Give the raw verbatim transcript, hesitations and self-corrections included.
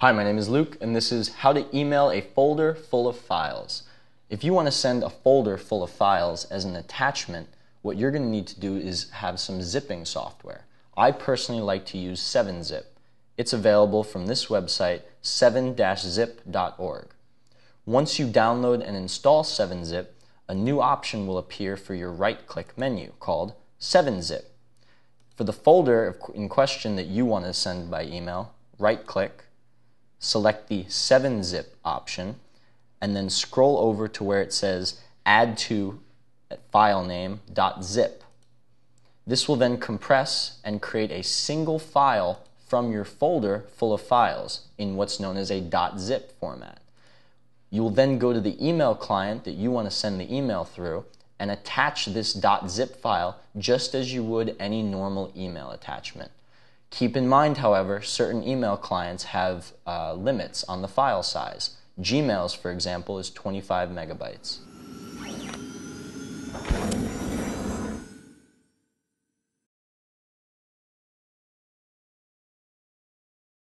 Hi, my name is Luke, and this is how to email a folder full of files. If you want to send a folder full of files as an attachment, what you're going to need to do is have some zipping software. I personally like to use seven zip. It's available from this website, seven zip dot org. Once you download and install seven zip, a new option will appear for your right-click menu called seven zip. For the folder in question that you want to send by email, right-click, select the seven zip option, and then scroll over to where it says add to file name .zip. This will then compress and create a single file from your folder full of files in what's known as a .zip format. You will then go to the email client that you want to send the email through and attach this .zip file just as you would any normal email attachment. Keep in mind, however, certain email clients have uh, limits on the file size. Gmail's, for example, is twenty-five megabytes.